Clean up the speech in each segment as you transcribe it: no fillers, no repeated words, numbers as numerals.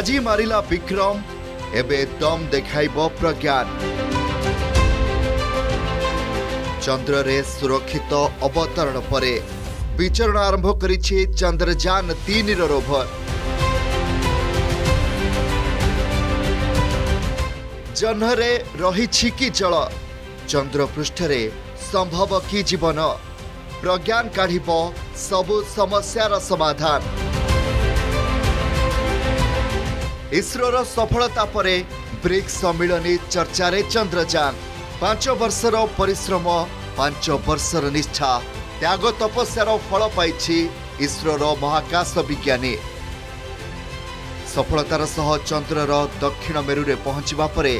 बाजी मारिला विक्रम एबे दम देखाइबो प्रज्ञान चंद्र रे सुरक्षित अवतरण परे विचरण आरंभ करिछि चंद्रयान 3 रो रोवर जह्नरे रहिछि कि जल चंद्र पृष्ठ रे संभव कि जीवन प्रज्ञान काढिबो सबु समस्या रा समाधान इसरो रो सफलता परे ब्रिक्स सम्मिलनी चर्चारे चंद्रयान 5 वर्षर परिश्रम 5 वर्षर निष्ठा त्याग तपस्या फल पाइछि इसरो रो महाकाश विज्ञानी सफलतार सह चंद्र रो दक्षिण मेरु रे पहुंचबा परे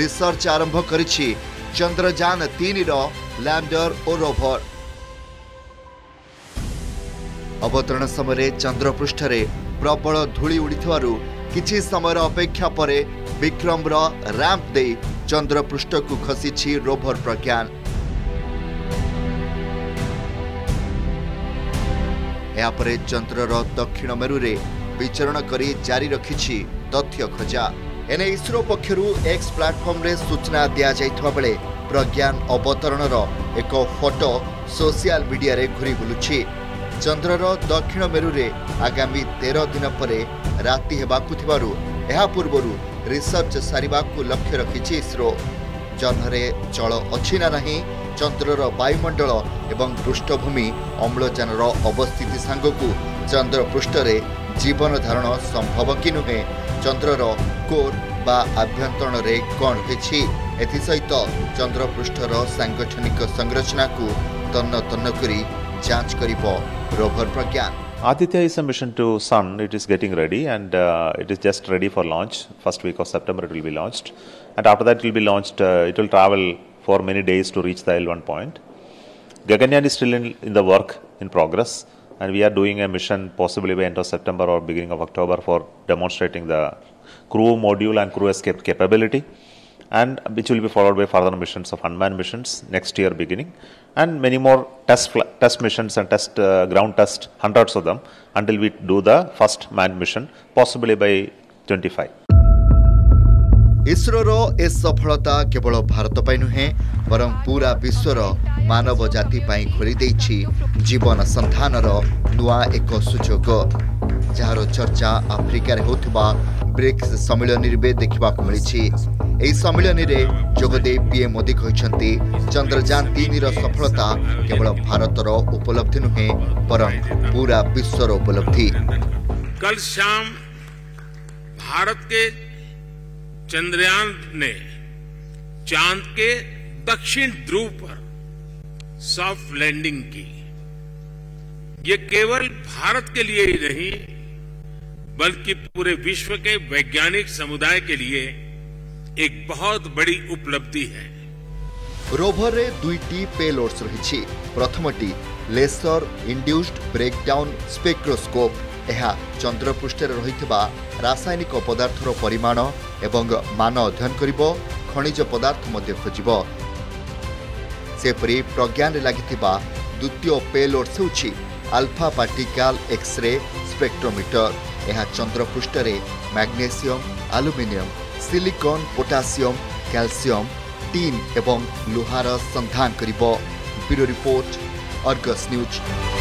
रिसर्च आरंभ करिछि चंद्रयान 3 रो लैंडर और रोवर अवतरण समय चंद्र पृष्ठ रे प्रबल धूली उड़िथवारु किछि समयर अपेक्षा परे विक्रम रा रैंप दे चंद्र पृष्ठ को खसी रोवर प्रज्ञान यापरे चंद्र रा दक्षिण मेरु रे विचरण करी जारी रखी तथ्य खोजा एने इसरो पक्षरु एक्स प्लेटफॉर्म रे सूचना दिया जाइथवा बेले प्रज्ञान अवतरण रा एक फोटो सोशल मीडिया रे घुरी बुलुछि चंद्रर दक्षिण मेरु रे आगामी 13 दिन परे राति हेबाकु थिबारु एहा पूर्वरु रिसर्च सारिबाकु लक्ष्य रखिछि इसरो जन्हरे जल अछि ना नाही चंद्रर वायुमंडल एवं पृष्ठभूमि अम्लजानर अवस्थिति सांगकु चंद्र पृष्ठ रे जीवन धारण संभव कि नुहे चंद्रर कोर बा अभ्यंतरण रे कोण हेछि एथि सहित चंद्र पृष्ठर सांगठनिक संरचना को तन्न तन्न करी जांच करिबो rover Pragyan Aditya is a mission to Sun. It is getting ready and it is just ready for launch. First week of September it will be launched. And after that it will be launched. It will travel for many days to reach the L1 point. Gaganyan is still in the work in progress. And we are doing a mission possibly by end of September or beginning of October for demonstrating the crew module and crew escape capability. And which will be followed by further missions of unmanned missions next year beginning and many more test missions and ground test, hundreds of them until we do the first manned mission possibly by 25. ISRO रो इस सफलता केवल भारत पाई नुहे बरं पूरा विश्वर मानव जाति पाई खोली देछि जीवन संधान रो नुआ एक सुजोग जहारो चर्चा अफ्रीका रे होतबा ब्रिक्स सम्मेलन रे देखबा को मिलिछि एई सम्मेलन रे जोगदे पीएम मोदी कहछन्ती चंद्रयान 3 रो सफलता केवल भारत रो उपलब्धि नुहे बरं पूरा विश्व रो उपलब्धि कल शाम भारत के चंद्रयान ने चांद के दक्षिण ध्रुव पर सॉफ्ट लैंडिंग की ये केवल भारत के लिए ही नहीं बल्कि पूरे विश्व के वैज्ञानिक समुदाय के लिए एक बहुत बड़ी उपलब्धि है रोवर रे दुईटी पेलोड्स रही प्रथमटी लेसर इंड्यूस्ड ब्रेकडाउन स्पेक्ट्रोस्कोप ଏହା चंद्र पृष्ठରେ ରହିଥିବା ରାସାୟନିକ ପଦାର୍ଥର ପରିମାଣ ଏବଂ ମାନ ଅଧ୍ୟୟନ କରିବ ଖଣିଜ ପଦାର୍ଥ ମଧ୍ୟ ଖୋଜିବ ସେପରି ପ୍ରଜ୍ଞାନରେ ଲାଗିଥିବା ଦ୍ୱିତୀୟ ପେଲୋଡ୍ସ ହେଉଛି ଆଲଫା ପାର୍ଟିକଲ୍ ଏକ୍ସରେ ସ୍ପେକ୍ଟ୍ରୋମିଟର ଏହା ଚନ୍ଦ୍ର ପୃଷ୍ଠରେ magnesium aluminium silicon potassium calcium tin ଏବଂ ଲୁହାର ସନ୍ଧାନ କରିବ ବ୍ୟୁରୋ ରିପୋର୍ଟ ଅର୍ଗସ୍ ନ୍ୟୁଜ୍